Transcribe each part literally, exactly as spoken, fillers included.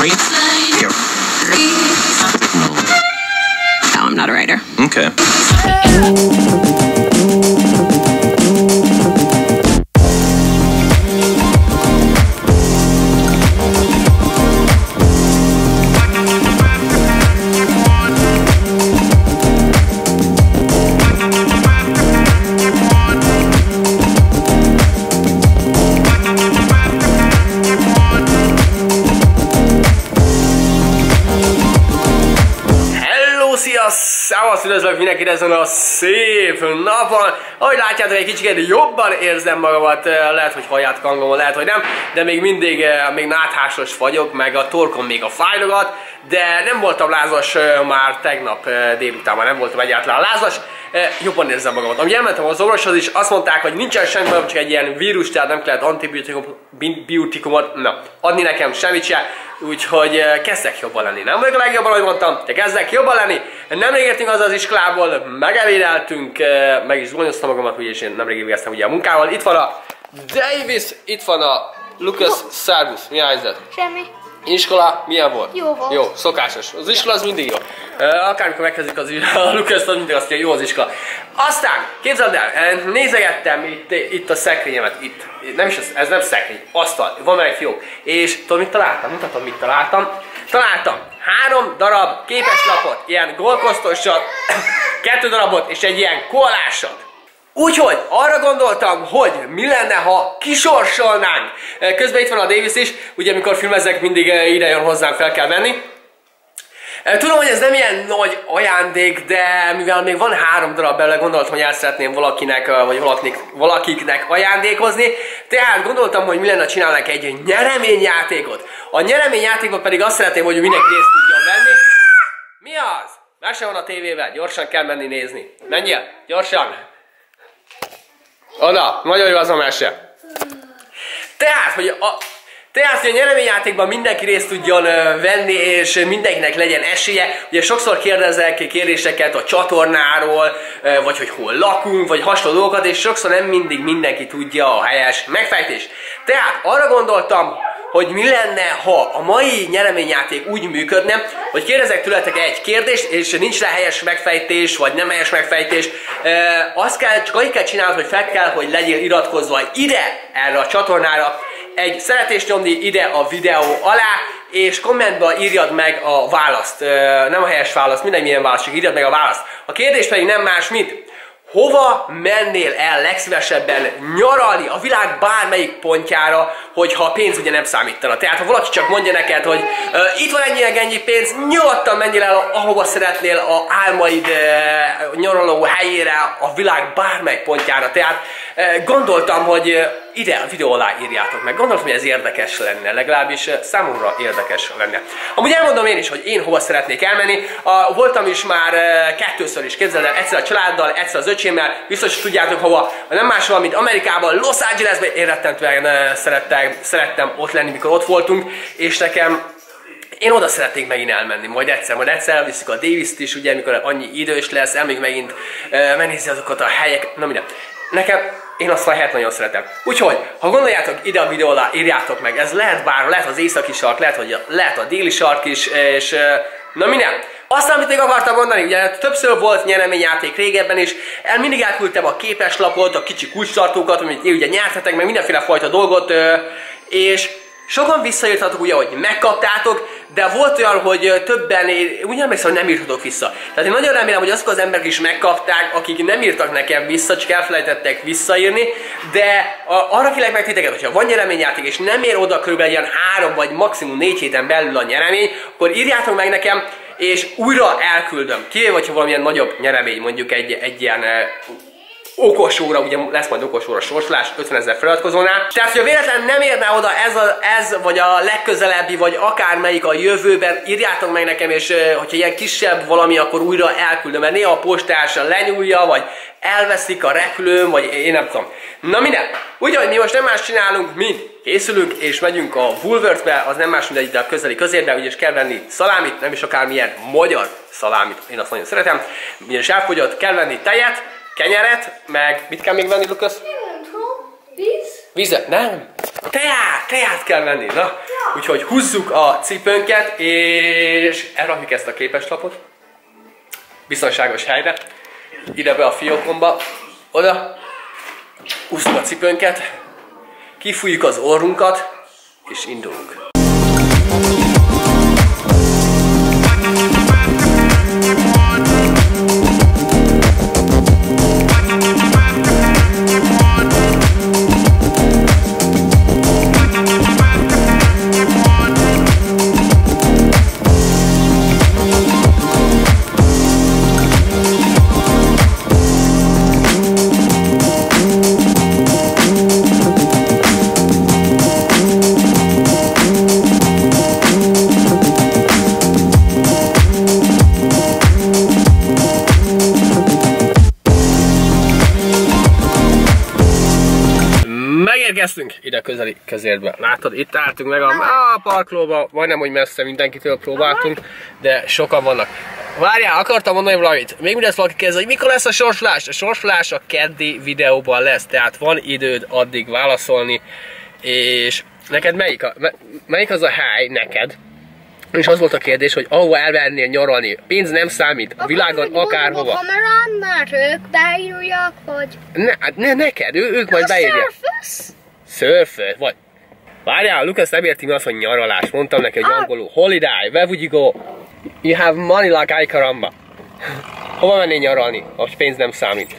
Three? Here. No, I'm not a writer. Okay. Szávasztok, üdvözlök mindenkit ezen a szép napon! Ahogy látjátok, egy kicsit jobban érzem magamat, lehet, hogy halljátok hangomon, lehet, hogy nem, de még mindig még náthásos vagyok, meg a torkom még a fájlogat, de nem voltam lázas már tegnap délután, már nem voltam egyáltalán lázas, jobban érzem magamat. Amíg elmentem az orvoshoz is, azt mondták, hogy nincsen semmi, csak egy ilyen vírus, tehát nem kellett antibiotikumot, na, adni nekem semmit sem. Úgyhogy kezdek jobban lenni. Nem vagyok a legjobban, ahogy mondtam, de kezdek jobban lenni. Nemrég értünk haza az iskolából, megevédeltünk, meg is zgonyoztam magamat, úgyis én nemrég végeztem ugye a munkával. Itt van a Davis, itt van a Lucas. Szervusz, mi a helyzet? Semmi. Iskola milyen volt? Jó volt. Jó, szokásos. Az iskola az mindig jó. Akármikor megkezdik az a Lucas, az mindig azt mondja, jó az iskola. Aztán, képzeld el, nézegettem itt, itt a szekrényemet, itt. Nem is, ez, ez nem szekrény, asztal, van meg egy fiók. És tudom, mit találtam? Mutatom, mit találtam. Találtam három darab képeslapot, ilyen golkosztossal, kettő darabot és egy ilyen koalással. Úgyhogy arra gondoltam, hogy mi lenne, ha kisorsolnánk. Közben itt van a Davis is, ugye amikor filmezek, mindig ide jön hozzám, fel kell venni. Tudom, hogy ez nem ilyen nagy ajándék, de mivel még van három darab belőle, gondoltam, hogy el szeretném valakinek, vagy valakik, valakiknek ajándékozni. Tehát gondoltam, hogy mi lenne, ha csinálnánk egy nyereményjátékot. A nyereményjátékban pedig azt szeretném, hogy mindenki részt tudjon venni. Mi az? Már se van a tévében, gyorsan kell menni nézni. Menjél, gyorsan! Oda, nagyon jó az a mese. Tehát, hogy a, tehát, hogy a nyereményjátékban mindenki részt tudjon venni, és mindenkinek legyen esélye. Ugye sokszor kérdezek kérdéseket a csatornáról, vagy hogy hol lakunk, vagy hasonló dolgokat, és sokszor nem mindig mindenki tudja a helyes megfejtést. Tehát arra gondoltam, hogy mi lenne, ha a mai nyereményjáték úgy működne, hogy kérdezek tőletek egy kérdést, és nincs rá helyes megfejtés, vagy nem helyes megfejtés. E, azt kell, csak annyit kell csinálni, hogy fel kell, hogy legyél iratkozva ide, erre a csatornára, egy szeretést nyomni ide a videó alá, és kommentbe írjad meg a választ. E, nem a helyes választ, mindegy milyen választ, csak írjad meg a választ. A kérdés pedig nem más, mint hova mennél el legszívesebben nyaralni a világ bármelyik pontjára, hogyha a pénz ugye nem számítana. Tehát ha valaki csak mondja neked, hogy uh, itt van ennyi, ennyi pénz, nyugodtan menjél el ahova szeretnél, a álmaid uh, nyaraló helyére, a világ bármelyik pontjára. Tehát uh, gondoltam, hogy uh, ide a videó alá írjátok meg. Gondoltam, hogy ez érdekes lenne, legalábbis uh, számomra érdekes lenne. Amúgy elmondom én is, hogy én hova szeretnék elmenni. Uh, voltam is már uh, kettőször is, képzeld el, egyszer a családdal, egyszer az öcsémmel, biztos tudjátok hova, nem máshol, mint Amerikában, Los Angelesben. Én rettentően uh, szerettem, szerettem ott lenni, mikor ott voltunk, és nekem én oda szeretnék megint elmenni, majd egyszer, majd egyszer viszik a Davis-t is, ugye, mikor annyi idős lesz, elmegyünk megint uh, megnézni azokat a helyek, na minden. Nekem én azt a helyet nagyon szeretem. Úgyhogy, ha gondoljátok ide a videó alá, írjátok meg, ez lehet bár, lehet az északi sark, lehet, hogy a, lehet a déli sark is, és uh, na minden. Aztán, amit még akartam mondani, ugye többször volt nyereményjáték régebben is, el mindig elküldtem a képeslapot, a kicsi kulcstartókat, amit ugye nyertetek, meg mindenféle fajta dolgot, és sokan visszaírtatok ugye, hogy megkaptátok, de volt olyan, hogy többen, én úgy emlékszem, hogy nem írhatok vissza. Tehát én nagyon remélem, hogy azok az emberek is megkapták, akik nem írtak nekem vissza, csak elfelejtettek visszaírni, de arra kérlek meg titeket, hogyha van nyereményjáték és nem ér oda körülbelül ilyen három vagy maximum négy héten belül a nyeremény, akkor írjátok meg nekem, és újra elküldöm. Kivéve, hogyha valamilyen nagyobb nyeremény, mondjuk egy, egy ilyen e, okos óra, ugye lesz majd okos óra sorsolás, ötvenezer feliratkozónál. Tehát, hogyha véletlen nem érne oda ez, a, ez, vagy a legközelebbi, vagy akármelyik a jövőben, írjátok meg nekem, és e, hogyha ilyen kisebb valami, akkor újra elküldöm, mert néha a postársa lenyúlja, vagy elveszik a repülőn, vagy én nem tudom. Na minden, úgyhogy mi most nem más csinálunk, mint készülünk és megyünk a Woolworthbe, az nem más, mint egy a közeli közérbe, ugyanis kell venni szalámit, nem is akármilyen magyar szalámit, én azt nagyon szeretem, ugyanis elfogyott, kell venni tejet, kenyeret, meg mit kell még venni, Lucas? Nem tudom, víz. vizet, nem? Teát, teát kell venni, na? Úgyhogy húzzuk a cipőnket, és elrakjuk ezt a képeslapot. Biztonságos helyre. Ide be a fiókomba, oda. Húzzuk a cipőnket, kifújjuk az orrunkat, és indulunk. Ide közeli közérben. Látod, itt álltunk meg a, a parkolóban, majdnem, hogy messze mindenkitől próbáltunk, de sokan vannak. Várjál, akartam mondani valamit. Még mindezt valaki kérdezi, hogy mikor lesz a sorsolás? A sorsolás a keddi videóban lesz, tehát van időd addig válaszolni. És neked melyik, a, melyik az a hely neked? És az volt a kérdés, hogy ahova elvernél nyaralni. Pénz nem számít, a világon akárhova. A kamerán már ők beírják, vagy? Ne, ne neked, ő, ők majd beírják. Surfer, vagy. Várjál, Lucas nem érti mi az, hogy nyaralás. Mondtam neki, hogy angolul. Holiday, where would you go? You have money like I caramba. Hova mennél nyaralni? A pénz nem számít.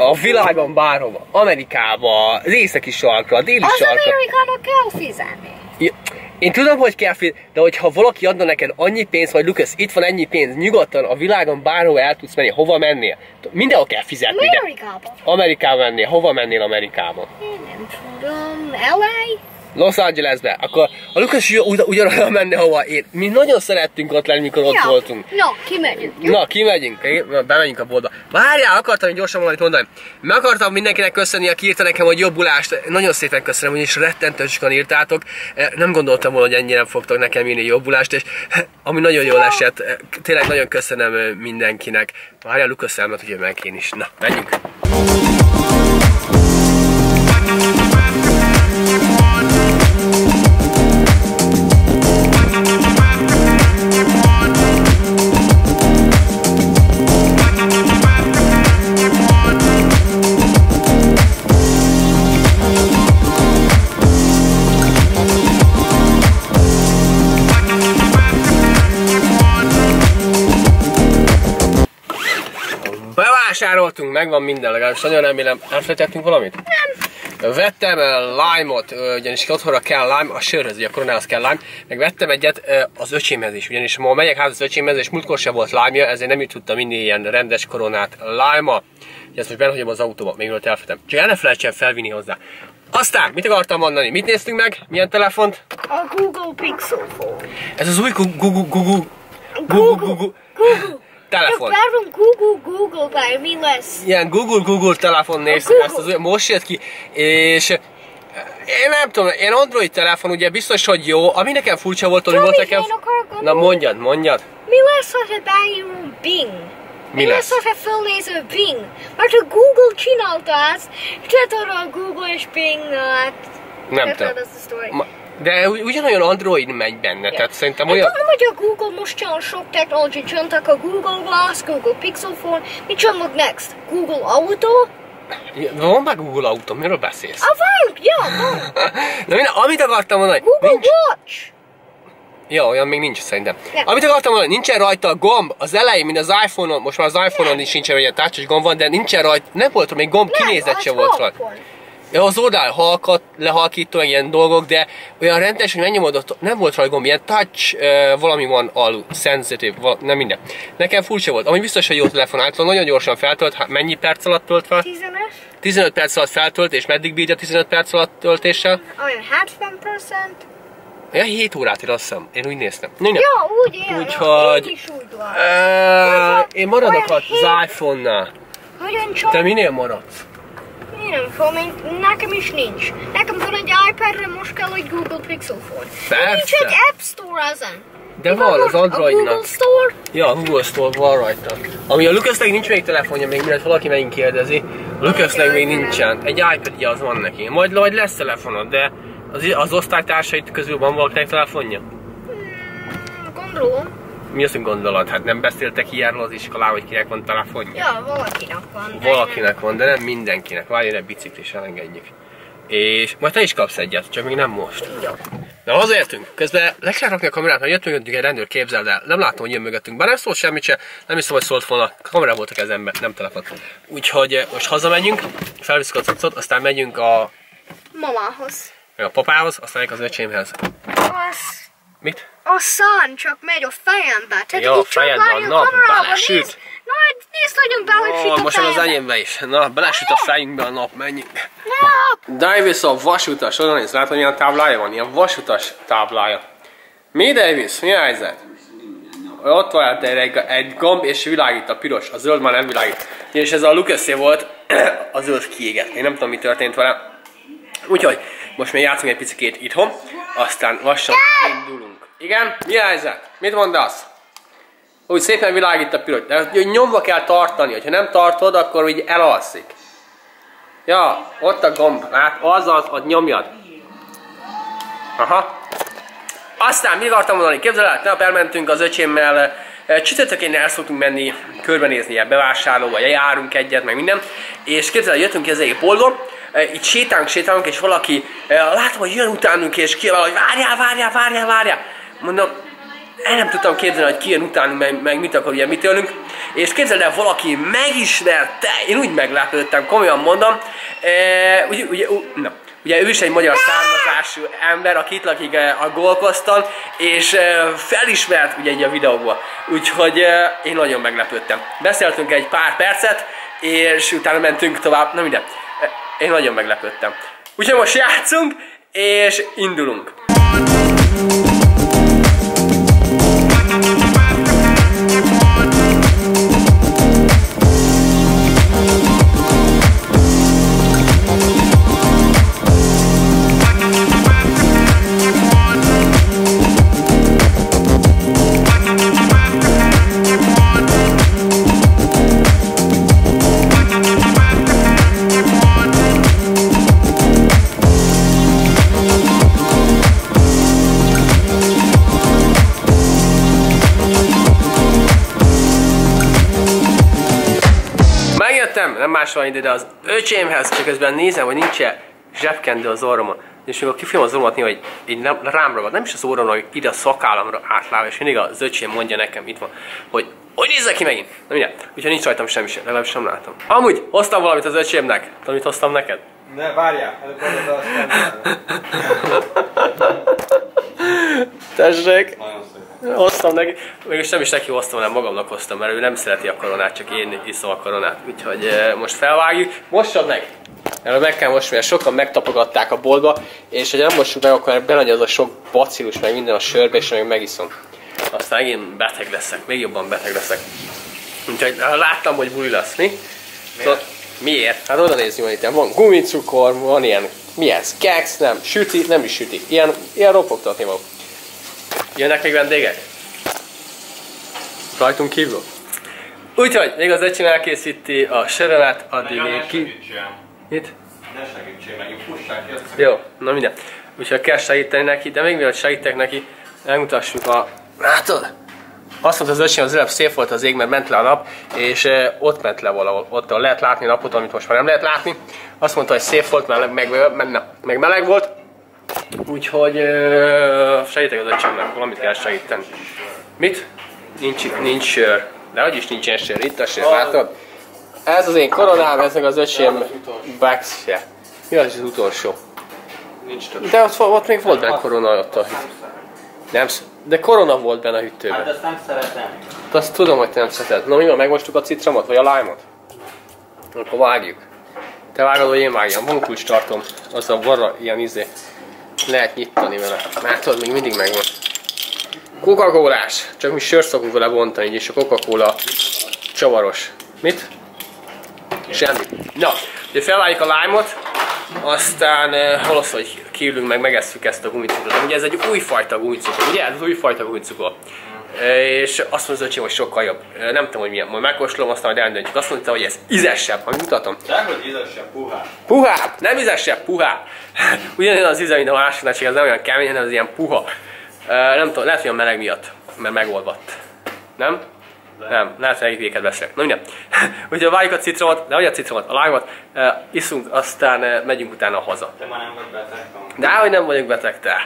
A világon bárhova. Amerikába, az északi sarkra, a déli sarkra. Az Amerikának kell fizetni. Ja, én tudom, hogy kell fizetni, de hogyha valaki adna neked annyi pénzt, hogy Lucas, itt van ennyi pénz, nyugodtan a világon bárhova el tudsz menni, hova mennél? Mindenhol kell fizetni. Amerikába. Amerikába mennél, hova mennél Amerikába? Én nem tudom, el á? Los Angelesbe. Akkor a Lucas ugyanolyan menne, hova ér. Mi nagyon szerettünk ott lenni, mikor ja. ott voltunk. Na, kimegyünk. Na, kimegyünk. Bemegyünk a boltba. Várjál, akartam hogy gyorsan valamit mondani. Meg akartam mindenkinek köszönni, aki írta nekem a jobbulást. Nagyon szépen köszönöm, hogy is rettentően sokan írtátok. Nem gondoltam volna, hogy ennyire fogtok nekem írni jobbulást, és ami nagyon jól esett. Tényleg nagyon köszönöm mindenkinek. Várjál, Lucas számlat, hogy meg én is. Na, megyünk. Vásároltunk, megvan minden, legalábbis nagyon remélem. Elfelejtettünk valamit? Nem. Vettem lime-ot, ugyanis otthonra kell lime, a sörhöz, ugye a koronához kell lime, meg vettem egyet az öcsémhez is, ugyanis ma megyek ház az öcsémhez, és múltkor sem volt lime-ja, ezért nem tudtam inni ilyen rendes koronát lime-a. Ezt most benne hagyom az autóba, még mielőtt elfelejtem. Csak el ne felejtsen felvinni hozzá. Aztán, mit akartam mondani? Mit néztünk meg? Milyen telefont? A Google Pixel phone. Ez az új Google Google Google Google Google Google telefon. Google, Google, bár mi lesz? Ilyen Google, Google telefon néztem, ezt az most jött ki, és én nem tudom, én Android telefon, ugye biztos, hogy jó, ami nekem furcsa volt, hogy volt nekem... Na mondjad, mondjad. Mi lesz, hogyha beírunk Bing? Mi lesz, hogyha felnéző Bing? Mert a Google csinálta ezt, tudod a Google és Bing, hát... Nem tudom. De ugyanolyan Android megy benne, yeah. Tehát szerintem olyan... Tudom, hogy a Google most csinál sok technológiát, csináltak a Google Glass, Google Pixel Phone, mit csinálnak next? Google Auto? Van már Google Auto, miről beszélsz? Ah, van, ja, van! Na minden, amit akartam mondani... Google nincs... Watch! Ja, olyan még nincs szerintem. Yeah. Amit akartam mondani, nincsen rajta a gomb, az elején, mint az iPhone-on, most már az iPhone-on yeah. is nincsen, hogy a tárcsas gomb van, de nincsen rajta, nem volt, még gomb nem, kinézet sem volt rajta. Ja, az oldal halkat, lehalkító, ilyen dolgok, de olyan rendes, hogy megnyomod, nem volt rajta gomb, ilyen touch, e, valami van alul, sensitive, val, nem minden. Nekem furcsa volt, ami biztos, hogy jó telefon által, nagyon gyorsan feltölt, hát mennyi perc alatt tölt fel? tizenöt. tizenöt perc alatt feltölt, és meddig bírja tizenöt perc alatt töltéssel? Olyan hetven százalék. Ja, hét órát ír, azt hiszem. Én úgy néztem. Jó, ja, úgy ér, úgyhogy... Én is úgy van. E, én maradok az iPhone-nál. Te minél maradsz? Nem fogom, én, nekem is nincs. Nekem van egy iPad-re, most kell egy Google Pixel phone. Nincs egy App Store ezen. De van, van az Androidnak. A Google Store? Ja, a Google Store van rajta. Ami a Lucasnek nincs még telefonja, még mielőtt valaki megint kérdezi. A Lucasnek még nincsen. Egy iPadje az van neki. Majd, majd lesz telefonod, de az, az osztálytársait közül van valakinek telefonja? Hmm, gondolom. Mi azt, hogy gondolod? Hát nem beszéltek ilyenről az iskolában, hogy kinek van telefonja? Ja, valakinek van. Valakinek van, de nem mindenkinek. Várjon egy biciklis, elengedjük. És majd te is kapsz egyet, csak még nem most. Jó. Na, hazaértünk. Közben le kell rakni a kamerát, mert jött mögöttünk egy rendőr, képzeld el. Nem látom, hogy jön mögöttünk. Bár nem szólt semmit se, nem hiszem, hogy szólt volna. Kamera volt a kezemben, nem telefon. Úgyhogy most hazamegyünk, felviszük a cuccot, aztán megyünk a... mamához. A papához, aztán az öcsémhez. Az... mit? A szán csak megy a fejembe. Tehát jó, a fejembe, a nap belesüt. Na, nézd, hagyjunk be, hogy süt a most az enyémbe is. Na, belesüt a fejünkbe a nap, menjünk. Nap! Davis a vasutas, oda nézd, látod, milyen táblája van? Ilyen vasutas táblája. Mi, Davis? Mi a helyzet? Ott van egy, egy gomb és világít a piros, a zöld már nem világít. És ez a Lucasé volt, a zöld kiégett. Én nem tudom, mi történt vele. Úgyhogy most még játszunk egy picikét itthon, aztán lassan indulunk. Igen? Mi a helyzet? Mit mondasz? Úgy szépen világít a piros. De nyomva kell tartani, hogyha nem tartod, akkor így elalszik. Ja, ott a gomb, lát, az az, ott nyomjad. Aha. Aztán mit akartam mondani? Képzeld el, tegnap elmentünk az öcsémmel, csütörtökén el szoktunk menni, körbenézni ilyen bevásárló, vagy járunk egyet, meg minden. És képzeld el, jöttünk ki az egyik polgon, itt sétálunk, sétálunk, és valaki, látom, hogy jön utánunk, és kiabál, hogy várjál, várjál, várjál, várjál. Mondom, el nem tudtam képzelni, hogy ki jön utánunk, meg, meg mit akar, ugye mit ölünk. És képzeld el, valaki megismerte, én úgy meglepődtem, komolyan mondom. E, ugye, ugye, na, ugye ő is egy magyar származású ember, aki itt lakik a Golkozton, és felismert ugye egy a videóban. Úgyhogy én nagyon meglepődtem. Beszéltünk egy pár percet, és utána mentünk tovább, na minden. Én nagyon meglepődtem. Úgyhogy most játszunk, és indulunk. Nem másra ide, de az öcsémhez, csak közben nézem, hogy nincs-e zsebkendő az orromon. És mikor kifilm az orromat, hogy így rám ragad, nem is az orromra, hogy ide a szakállamra átlál, és mindig az öcsém mondja nekem, itt van, hogy hogy nézze ki megint? Na mindjárt, úgyhogy nincs rajtam semmi sem, legalábbis sem látom. Amúgy hoztam valamit az öcsémnek. Tudom, mit hoztam neked? Ne, várjál, előbb az a tessék! Hoztam neki, mégis nem is neki hoztam, hanem magamnak hoztam, mert ő nem szereti a koronát, csak én iszom a koronát. Úgyhogy e, most felvágjuk, mossad meg! Erről meg kell mosni, mert sokan megtapogatták a boltba, és ha nem mossuk meg, akkor belegy az a sok bacillus, meg minden a sörbe, és meg megiszom. Aztán megint beteg leszek, még jobban beteg leszek. Úgyhogy láttam, hogy buli lesz, mi? Miért? So, miért? Hát oda nézni, hogy itt van gumicukor, van ilyen, mi ez? Keks, nem, süti, nem is süti. Ilyen, ilyen ropogtatni maguk. Jönnek még vendégek? Rajtunk kívül? Úgyhogy, még az öcsém elkészíti a sörölet, addig még ki... mit? Ne segítsél meg, fussák ki ezt. Jó, na minden. Úgyhogy kell segíteni neki, de még mielőtt segítek neki, elmutassuk a... látod? Azt mondta az öcsém, az előbb szép volt az ég, mert ment le a nap, és ott ment le valahol. Ott lehet látni a napot, amit most már nem lehet látni. Azt mondta, hogy szép volt, meg, meg, meg, meg meleg volt. Úgyhogy uh, segítek az öcsémnek, valamit kell segíteni. Mit? Nincs, nincs sör. De hogy is nincsen sör, itt a sör, látod? Ez az én koronám, ez meg az öcsém backsje. Mi az az utolsó? Nincs több. De ott, ott még volt benne korona ott a hűtőben. Nem, de korona volt benne a hűtőben. Hát azt nem szeretem. Azt tudom, hogy te nem szereted. Na mi van, megmostuk a citromot, vagy a lájmot? Akkor vágjuk. Te vágod, hogy én vágjam. Van kulcstartom. Az a barra ilyen izé. Lehet nyitani vele. Látod, még mindig megvan. Coca-Colás. Csak mi sört szokunk vele bontani, és a Coca-Cola csavaros. Mit? Semmi. Na, ugye felvágjuk a lájmot, Aztán eh, olasz, hogy kiülünk meg, megesszük ezt a gumicukot. Ugye ez egy újfajta gumicukor, ugye? Ez az újfajta gumicukor. És azt mondta, hogy sokkal jobb. Nem tudom, hogy milyen. Majd megkóstolom, aztán majd eldöntjük. Azt mondta, hogy ez ízesebb, ha mutatom. Nem, hogy ízesebb, puhább. Puhább! Nem ízesebb, puhább! Ugyanilyen az íze, mint a másodnál, csak ez nem olyan kemény, hanem ez ilyen puha. Nem tudom, lehet, hogy a meleg miatt, mert megolvadt. Nem? De. Nem, lehet, hogy egyébként beszélek. Na minden. Úgyhogy várjuk a citromot, de hogy a citromot, a lájmat, iszunk, aztán megyünk utána haza. Te már nem vagy beteg. De hogy nem vagyok beteg, te.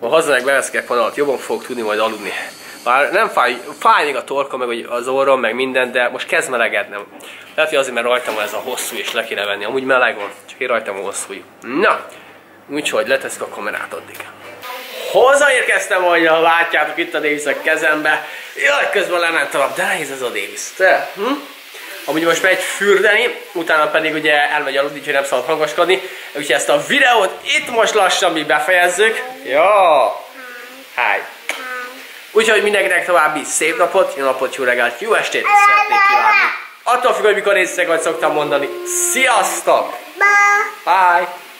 Ha hazamegyek, beveszek kanalat, jobban fogok tudni majd aludni. Bár nem fáj, fáj még a torkom, meg az orrom, meg minden, de most kezd melegednem. Lehet, hogy azért, mert rajtam van ez a hosszú, és le kéne venni. Amúgy meleg van, csak én rajtam van hosszú. Na, úgyhogy leteszek a kamerát addig. Hozzáérkeztem, hogy ha látjátok itt a Davis a kezembe. Jaj, közben lementem tovább, de nehéz ez a Davis. Te, hm? Amúgy most megy fürdeni, utána pedig ugye elmegy aludni, úgyhogy nem szabad hangoskodni. Úgyhogy ezt a videót itt most lassan mi befejezzük. Jó! Hi! Úgyhogy mindenkinek további szép napot, jó napot, jó reggelt, jó estét szeretnék kívánni. Attól függ, hogy mikor nézitek, vagy szoktam mondani. Sziasztok! Bye! Bye.